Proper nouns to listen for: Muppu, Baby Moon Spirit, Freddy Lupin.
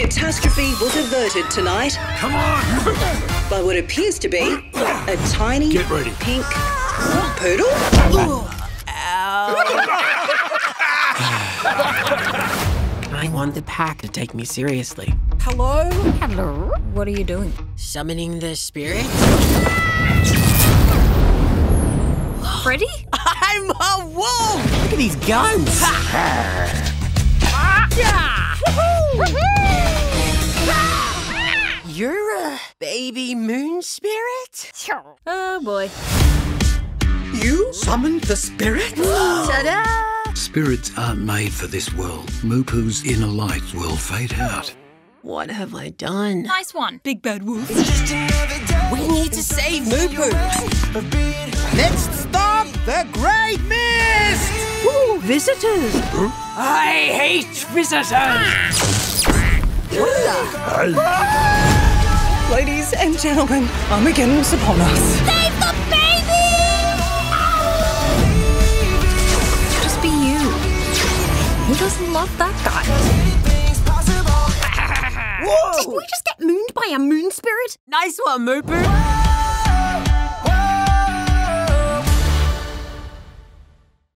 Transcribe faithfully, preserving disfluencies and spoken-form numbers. Catastrophe was averted tonight. Come on! By what appears to be a tiny pink poodle. I want the pack to take me seriously. Hello? Hello? What are you doing? Summoning the spirit? Freddy? I'm a wolf! Look at these guns! Ah. Yeah. Woohoo. Woohoo. Ah. You're a baby moon spirit? Oh boy. You summoned the spirit? Ta-da! Spirits aren't made for this world. Muppu's inner lights will fade out. What have I done? Nice one, big bad wolf. We need to save Muppu. Let's stop the great mist! Ooh, visitors! Huh? I hate visitors! Ah. Ladies and gentlemen, Armageddon's upon us. Save the baby! Oh. Just be you. Who doesn't love that guy? Whoa. Did we just get mooned by a moon spirit? Nice one, Muppu.